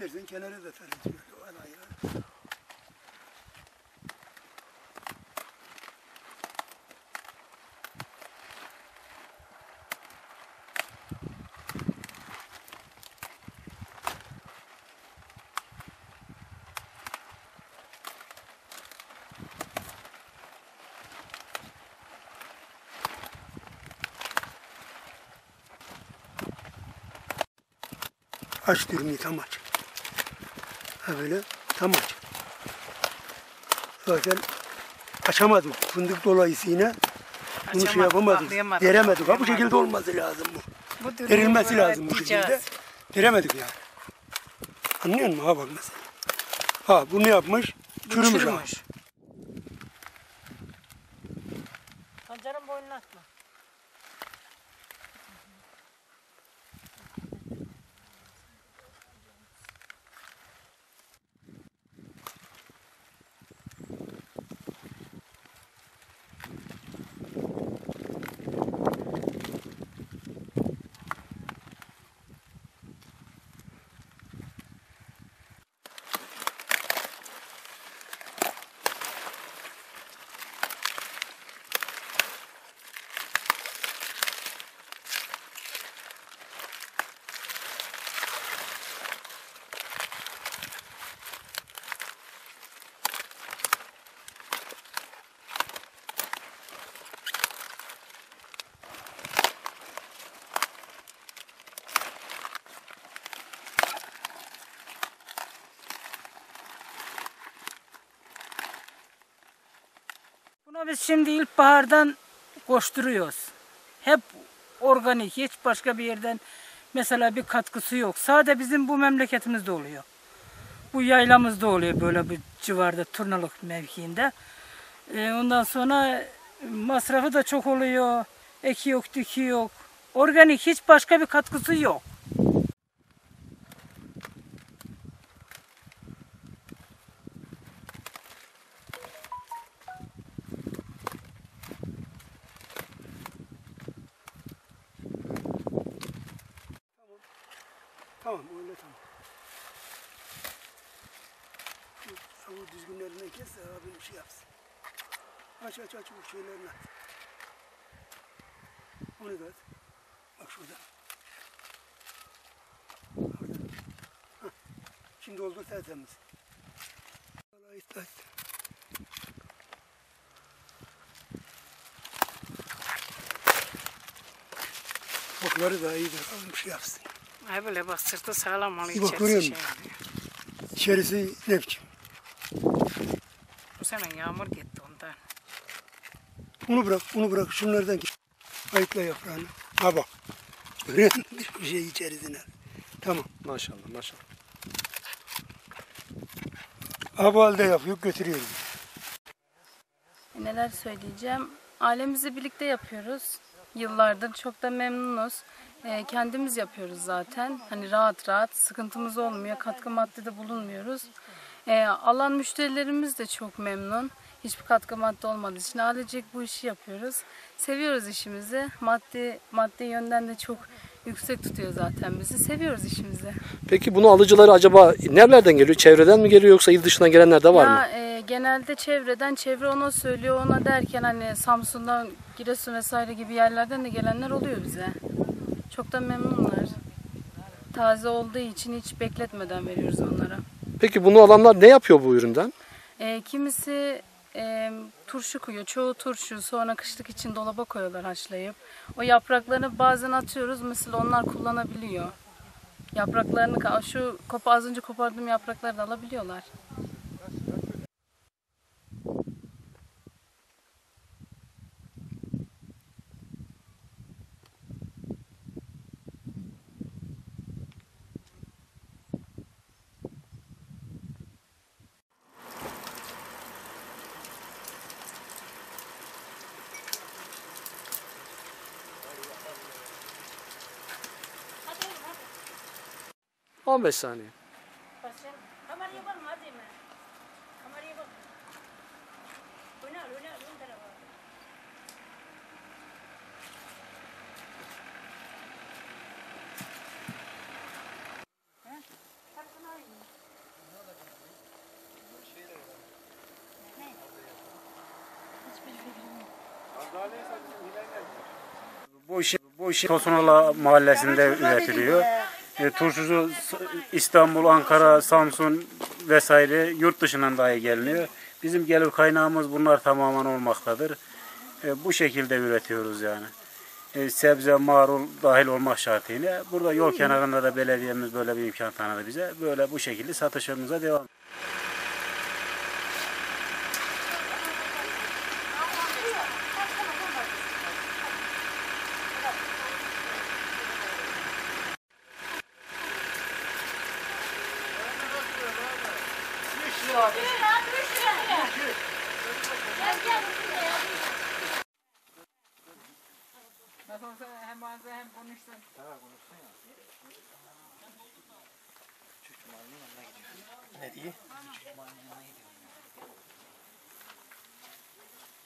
İstersen kenara da tarif ediyor anayla. Aç dürümü tam aç. Ha böyle tam aç. Zaten açamadım. Fındık dolayısıyla bunu şey yapamadık. Deremedik. Ha bu şekilde olması lazım bu. Derilmesi lazım bu şekilde. Deremedik yani. Anlıyor musun? Ha bak mesela. Ha bunu yapmış. Çürümüş ha. Pancarın boynuna atma. Biz şimdi ilkbahardan koşturuyoruz. Hep organik, hiç başka bir yerden mesela bir katkısı yok. Sadece bizim bu memleketimizde oluyor. Bu yaylamızda oluyor böyle bir civarda, Turnalık mevkiinde. Ondan sonra masrafı da çok oluyor. Eki yok, diki yok. Organik, hiç başka bir katkısı yok. Tamam, öyle tamam. Şu düzgünlerine kes, abim şey yapsın. Aç bu şeylerini at. Onu da at. Bak şurada. Orada. Hah. Şimdi oldu tertemiz. Vallahi istedim. Bokları daha iyidir, abim şey yapsın. Ay böyle bak, sırtı sağlam oluyor, içerisi şey oluyor. İçerisi ne biçim? Bu sene yağmur gitti ondan. Onu bırak, şunlardan git. Ayıkla yaprağını. Ha bak. Görüyor musun? Bir şey içerisine. Tamam. Maşallah. Ha bu halde yapıyor, götürüyoruz. Neler söyleyeceğim? Ailemizi birlikte yapıyoruz. Yıllardır çok da memnunuz. Kendimiz yapıyoruz zaten. Hani rahat sıkıntımız olmuyor. Katkı maddede bulunmuyoruz. Alan müşterilerimiz de çok memnun. Hiçbir katkı madde olmadığı için ailecek bu işi yapıyoruz. Seviyoruz işimizi. Maddi yönden de çok yüksek tutuyor zaten bizi. Seviyoruz işimizi. Peki bunu alıcıları acaba nerelerden geliyor? Çevreden mi geliyor yoksa il dışından gelenler de var mı? Genelde çevreden, çevre ona söylüyor. Ona derken hani Samsun'dan, Giresun vesaire gibi yerlerden de gelenler oluyor bize. Çok da memnunlar. Taze olduğu için hiç bekletmeden veriyoruz onlara. Peki bunu alanlar ne yapıyor bu üründen? Kimisi turşu koyuyor. Çoğu turşu. Sonra kışlık için dolaba koyuyorlar haşlayıp. O yapraklarını bazen atıyoruz. Mesela onlar kullanabiliyor. Yapraklarını, şu az önce kopardığım yaprakları da alabiliyorlar. Tamam, 15 saniye. Bu işi Tosunala mahallesinde üretiliyor. Turşusu İstanbul, Ankara, Samsun vesaire yurt dışından dahi gelmiyor. Bizim gelir kaynağımız bunlar tamamen olmaktadır. Bu şekilde üretiyoruz yani. Sebze, marul dahil olmak şartıyla. Burada yol kenarında da belediyemiz böyle bir imkan tanıdı bize. Böyle bu şekilde satışımıza devam ediyoruz. Hem ağzı hem konuşsun. Evet, konuşsun ya. Çocuk mahallenin yanına gidiyor. Ne diye? Çocuk mahallenin